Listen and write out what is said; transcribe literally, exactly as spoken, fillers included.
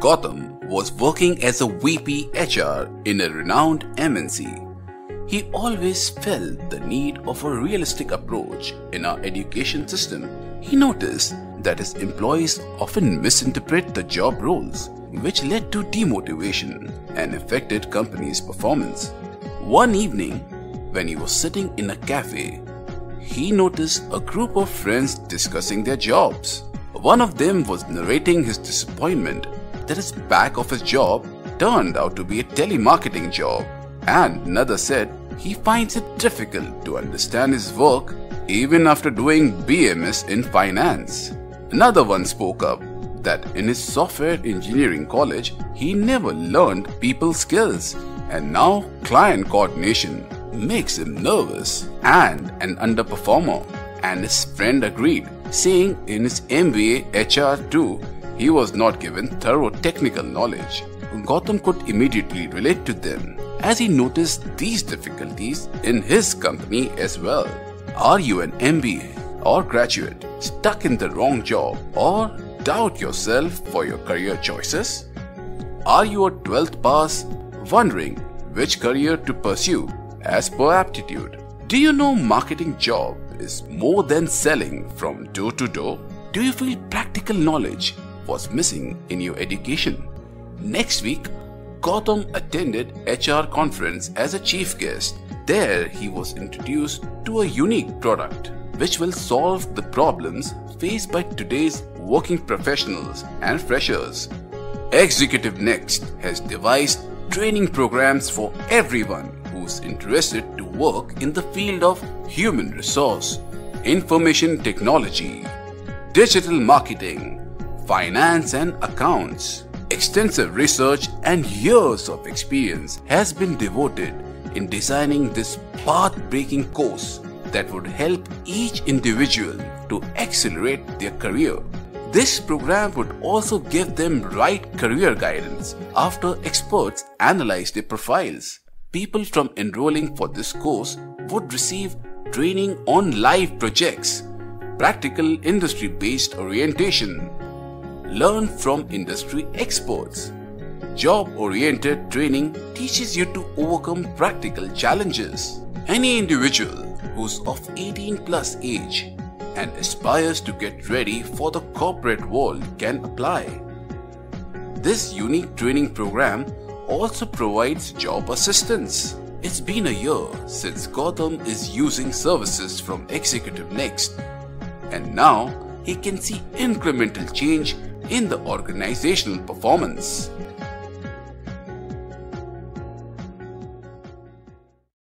Gautam was working as a V P H R in a renowned M N C. He always felt the need of a realistic approach in our education system. He noticed that his employees often misinterpret the job roles, which led to demotivation and affected company's performance. One evening, when he was sitting in a cafe, he noticed a group of friends discussing their jobs. One of them was narrating his disappointment that his back office job turned out to be a telemarketing job, and another said he finds it difficult to understand his work even after doing B M S in finance. Another one spoke up that in his software engineering college, he never learned people skills, and now client coordination makes him nervous and an underperformer. And his friend agreed, saying in his M B A H R too, he was not given thorough technical knowledge. Gautam could immediately relate to them, as he noticed these difficulties in his company as well. Are you an M B A or graduate stuck in the wrong job, or doubt yourself for your career choices? Are you a twelfth pass wondering which career to pursue as per aptitude? Do you know marketing job is more than selling from door to door? Do you feel practical knowledge was missing in your education? Next week, Gautam attended H R conference as a chief guest. There he was introduced to a unique product which will solve the problems faced by today's working professionals and freshers. Executive Next has devised training programs for everyone who's interested to work in the field of human resource, information technology, digital marketing, finance and accounts. Extensive research and years of experience has been devoted in designing this path-breaking course that would help each individual to accelerate their career. This program would also give them right career guidance after experts analyze their profiles. People from enrolling for this course would receive training on live projects, practical industry-based orientation, learn from industry experts. Job-oriented training teaches you to overcome practical challenges. Any individual who's of eighteen plus age and aspires to get ready for the corporate world can apply. This unique training program also provides job assistance. It's been a year since Gautam is using services from Executive Next, and now he can see incremental change in the organizational performance.